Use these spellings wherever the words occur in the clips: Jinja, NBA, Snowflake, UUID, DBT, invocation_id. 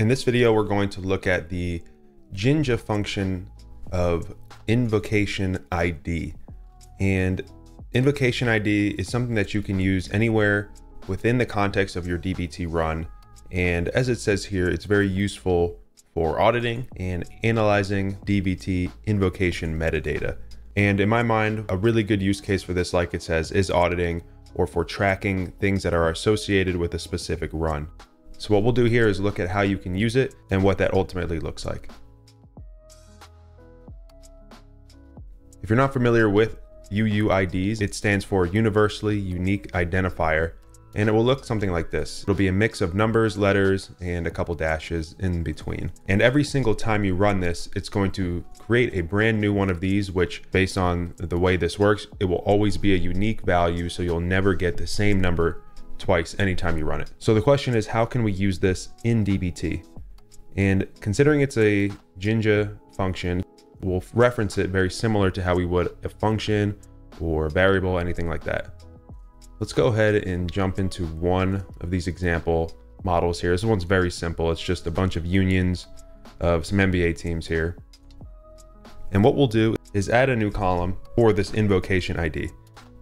In this video, we're going to look at the Jinja function of invocation ID. And invocation ID is something that you can use anywhere within the context of your DBT run. And as it says here, it's very useful for auditing and analyzing DBT invocation metadata. And in my mind, a really good use case for this, like it says, is auditing or for tracking things that are associated with a specific run. So what we'll do here is look at how you can use it and what that ultimately looks like. If you're not familiar with UUIDs, it stands for Universally Unique Identifier, and it will look something like this. It'll be a mix of numbers, letters, and a couple dashes in between. And every single time you run this, it's going to create a brand new one of these, which based on the way this works, it will always be a unique value. So you'll never get the same number twice anytime you run it. So the question is, how can we use this in DBT? And considering it's a Jinja function, we'll reference it very similar to how we would a function or a variable, anything like that. Let's go ahead and jump into one of these example models here. This one's very simple. It's just a bunch of unions of some NBA teams here. And what we'll do is add a new column for this invocation ID.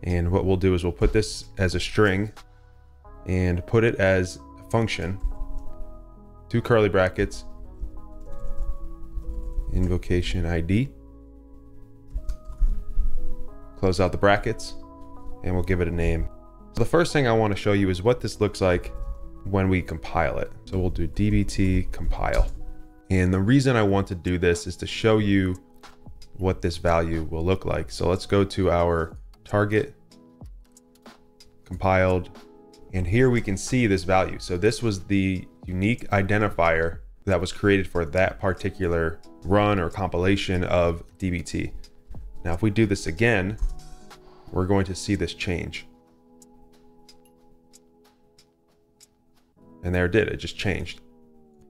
And what we'll do is we'll put this as a string and put it as a function, two curly brackets, invocation ID, close out the brackets, and we'll give it a name. So the first thing I want to show you is what this looks like when we compile it. So we'll do DBT compile. And the reason I want to do this is to show you what this value will look like. So let's go to our target compiled, and here we can see this value. So this was the unique identifier that was created for that particular run or compilation of DBT. Now, if we do this again, we're going to see this change. And there it did, it just changed.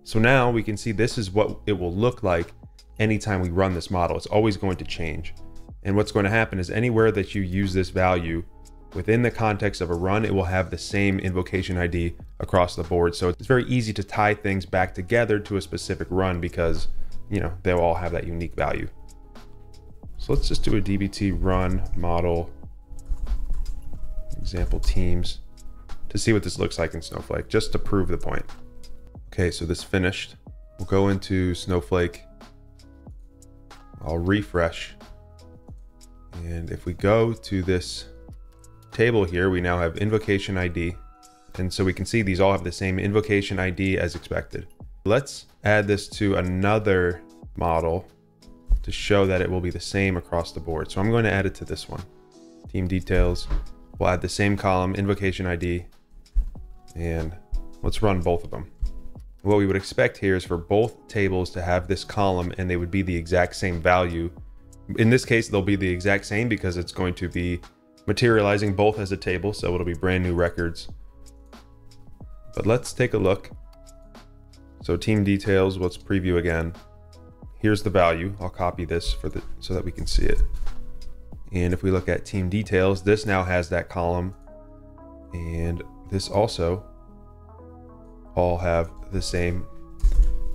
So now we can see this is what it will look like anytime we run this model. It's always going to change. And what's going to happen is anywhere that you use this value within the context of a run, it will have the same invocation ID across the board. So it's very easy to tie things back together to a specific run because, you know, they'll all have that unique value. So let's just do a DBT run model example teams to see what this looks like in Snowflake, just to prove the point. Okay, so this finished. We'll go into Snowflake. I'll refresh. And if we go to this table here, we now have invocation ID. And so we can see these all have the same invocation ID as expected. Let's add this to another model to show that it will be the same across the board. So I'm going to add it to this one. Team details. We'll add the same column, invocation ID, and let's run both of them. What we would expect here is for both tables to have this column and they would be the exact same value. In this case, they'll be the exact same because it's going to be materializing both as a table. So it'll be brand new records, but let's take a look. So team details, let's preview again. Here's the value. I'll copy this so that we can see it. And if we look at team details, this now has that column, and this also all have the same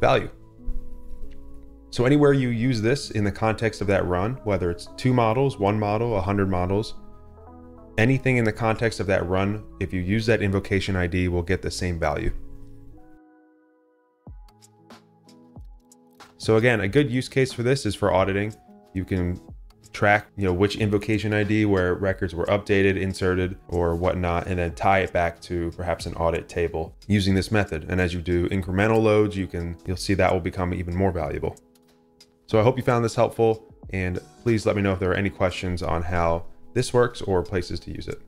value. So anywhere you use this in the context of that run, whether it's two models, one model, 100 models, anything in the context of that run, if you use that invocation ID, will get the same value. So again, a good use case for this is for auditing. You can track, you know, which invocation ID, where records were updated, inserted, or whatnot, and then tie it back to perhaps an audit table using this method. And as you do incremental loads, you'll see that will become even more valuable. So I hope you found this helpful, and please let me know if there are any questions on how this works or places to use it.